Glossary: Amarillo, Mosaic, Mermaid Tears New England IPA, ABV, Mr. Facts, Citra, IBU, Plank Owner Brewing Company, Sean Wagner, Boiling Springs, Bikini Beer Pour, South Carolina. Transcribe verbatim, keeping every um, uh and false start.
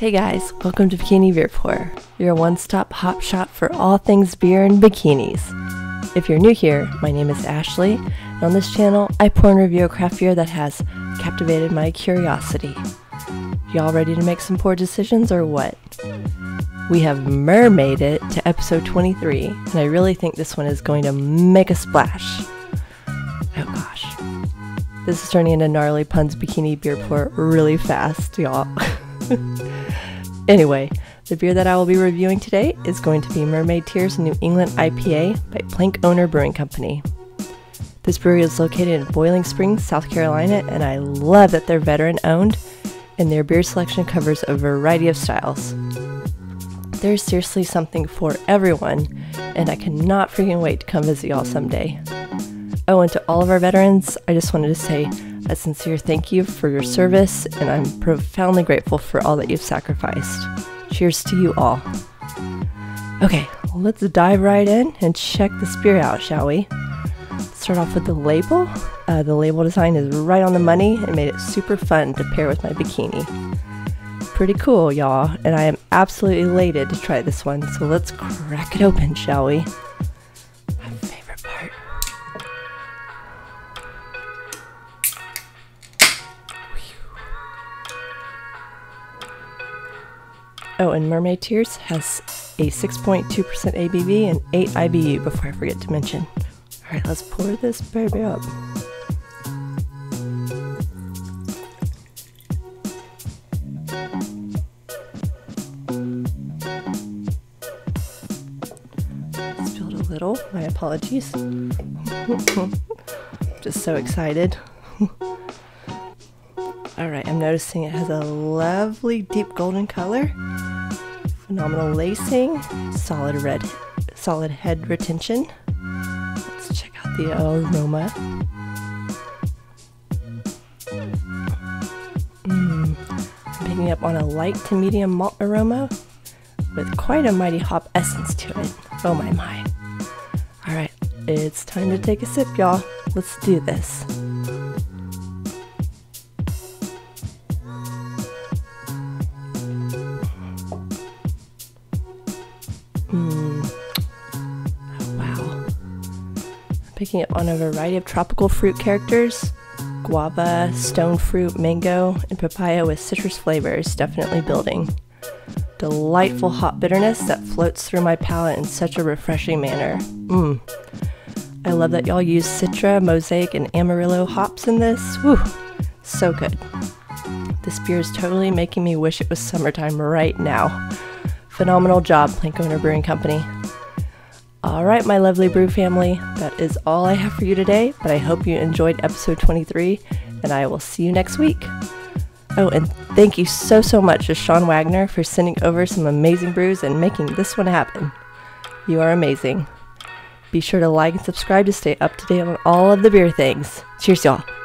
Hey guys, welcome to Bikini Beer Pour, your one-stop hop shop for all things beer and bikinis. If you're new here, my name is Ashley, and on this channel, I pour and review a craft beer that has captivated my curiosity. Y'all ready to make some poor decisions or what? We have mermaided it to episode twenty-three, and I really think this one is going to make a splash. Oh gosh. This is turning into Gnarly Puns Bikini Beer Pour really fast, y'all. Anyway, the beer that I will be reviewing today is going to be Mermaid Tears New England I P A by Plank Owner Brewing Company. This brewery is located in Boiling Springs, South Carolina, and I love that they're veteran owned and their beer selection covers a variety of styles. There's seriously something for everyone, and I cannot freaking wait to come visit y'all someday. Oh, and to all of our veterans, I just wanted to say a sincere thank you for your service, and I'm profoundly grateful for all that you've sacrificed. Cheers to you all. Okay, let's dive right in and check this beer out, shall we? Start off with the label. Uh, the label design is right on the money and made it super fun to pair with my bikini. Pretty cool, y'all, and I am absolutely elated to try this one, so let's crack it open, shall we? My favorite part. Oh, and Mermaid Tears has a six point two percent A B V and eight I B U before I forget to mention. Alright, let's pour this baby up. Spilled a little, my apologies. Just so excited. Alright, I'm noticing it has a lovely deep golden color. Phenomenal lacing, solid red, solid head retention. Let's check out the aroma. Mm, I'm picking up on a light to medium malt aroma with quite a mighty hop essence to it. Oh my my. Alright, it's time to take a sip, y'all. Let's do this. Picking up on a variety of tropical fruit characters, guava, stone fruit, mango, and papaya with citrus flavors definitely building. Delightful hop bitterness that floats through my palate in such a refreshing manner. Mmm. I love that y'all use Citra, Mosaic, and Amarillo hops in this. Woo! So good. This beer is totally making me wish it was summertime right now. Phenomenal job, Plank Owner Brewing Company. Alright, my lovely brew family, that is all I have for you today, but I hope you enjoyed episode twenty-three, and I will see you next week. Oh, and thank you so, so much to Sean Wagner for sending over some amazing brews and making this one happen. You are amazing. Be sure to like and subscribe to stay up to date on all of the beer things. Cheers, y'all.